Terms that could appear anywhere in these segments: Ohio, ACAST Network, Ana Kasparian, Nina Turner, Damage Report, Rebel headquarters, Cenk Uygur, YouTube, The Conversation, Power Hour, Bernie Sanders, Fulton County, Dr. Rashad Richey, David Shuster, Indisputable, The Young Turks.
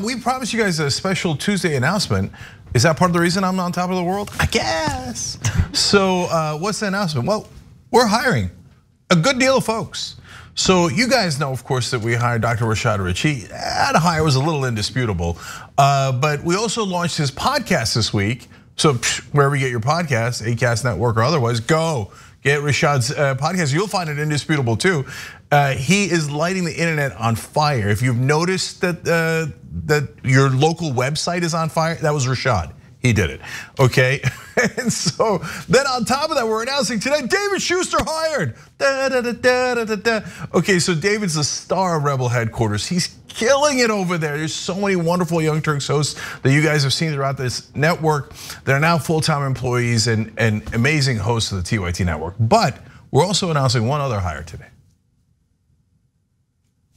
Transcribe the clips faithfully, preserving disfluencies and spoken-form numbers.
We promised you guys a special Tuesday announcement. Is that part of the reason I'm on top of the world? I guess. So uh, what's the announcement? Well, we're hiring a good deal of folks. So you guys know, of course, that we hired Doctor Rashad Richey. That hire was a little indisputable. Uh, but we also launched his podcast this week. So wherever you get your podcast, ACAST Network or otherwise, go. Get Rashad's podcast, you'll find it indisputable too. He is lighting the internet on fire. If you've noticed that that your local website is on fire, that was Rashad, he did it, okay? And so then on top of that, we're announcing today, David Shuster hired. Da, da, da, da, da, da. Okay, so David's the star of Rebel headquarters. He's killing it over there. There's so many wonderful Young Turks hosts that you guys have seen throughout this network. They're now full-time employees and, and amazing hosts of the T Y T network. But we're also announcing one other hire today.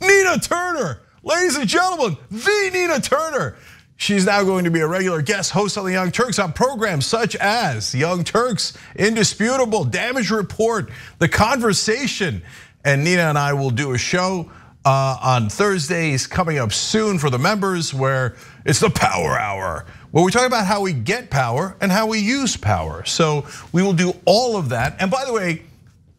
Nina Turner, ladies and gentlemen, the Nina Turner. She's now going to be a regular guest host on The Young Turks on programs such as Young Turks, Indisputable, Damage Report, The Conversation. And Nina and I will do a show Uh, on Thursdays coming up soon for the members, where it's the Power Hour, where we talk about how we get power and how we use power. So we will do all of that. And by the way,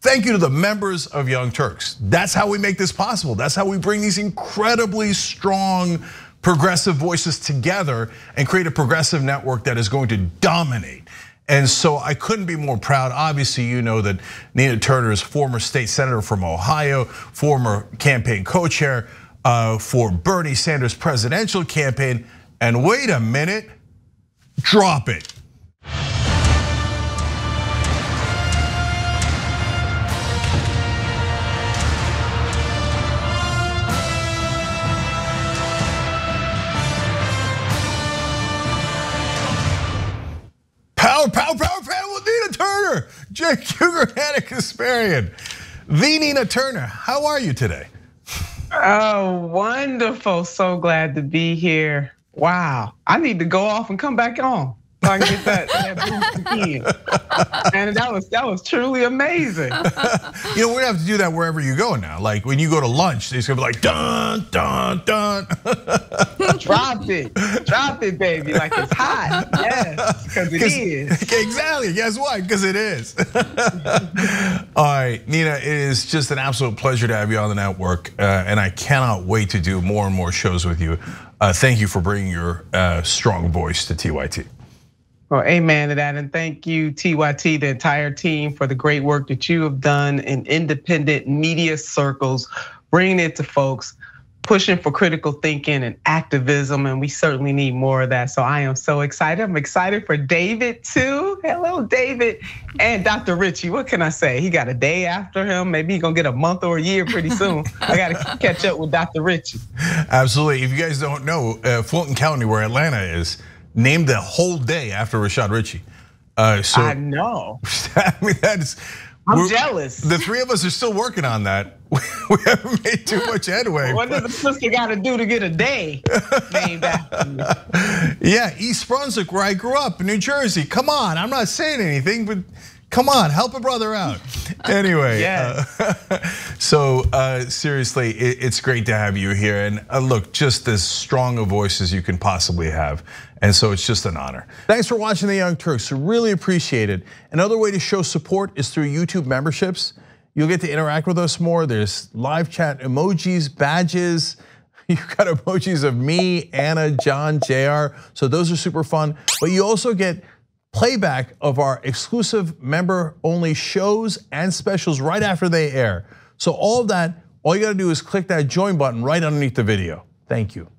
thank you to the members of Young Turks. That's how we make this possible. That's how we bring these incredibly strong progressive voices together and create a progressive network that is going to dominate. And so I couldn't be more proud. Obviously, you know that Nina Turner is former state senator from Ohio, former campaign co-chair for Bernie Sanders' presidential campaign. And wait a minute, drop it. Power, power, power, power with Nina Turner, Cenk Uygur, Ana Kasparian. The Nina Turner, how are you today? Oh, wonderful. So glad to be here. Wow. I need to go off and come back on so I can get that, that boost again. And that was that was truly amazing. You know, we're gonna have to do that wherever you go now. Like when you go to lunch, it's gonna be like dun dun dun. Drop it, drop it, baby. Like it's hot, yes, because it is. Exactly. Guess what? Because it is. All right, Nina, it is just an absolute pleasure to have you on the network, and I cannot wait to do more and more shows with you. Thank you for bringing your strong voice to T Y T. Well, amen to that, and thank you, T Y T, the entire team, for the great work that you have done in independent media circles, bringing it to folks, pushing for critical thinking and activism, and we certainly need more of that. So I am so excited. I'm excited for David too. Hello, David, and Doctor Richey. What can I say? He got a day after him. Maybe he's gonna get a month or a year pretty soon. I gotta catch up with Doctor Richey. Absolutely. If you guys don't know, Fulton County, where Atlanta is, named the whole day after Rashad Richey. Uh, so, I know. I mean, that's. I'm jealous. The three of us are still working on that. We haven't made too much headway. What does the sister got to do to get a day named after me? Yeah, East Brunswick, where I grew up, New Jersey. Come on, I'm not saying anything, but come on, help a brother out. Anyway, yes. uh, so uh, seriously, it, it's great to have you here. And uh, look, just as strong a voice as you can possibly have. And so it's just an honor. Thanks for watching The Young Turks, really appreciate it. Another way to show support is through YouTube memberships. You'll get to interact with us more. There's live chat, emojis, badges. You've got emojis of me, Anna, John, J R. So those are super fun. But you also get playback of our exclusive member-only shows and specials right after they air. So all of that, all you gotta do is click that join button right underneath the video. Thank you.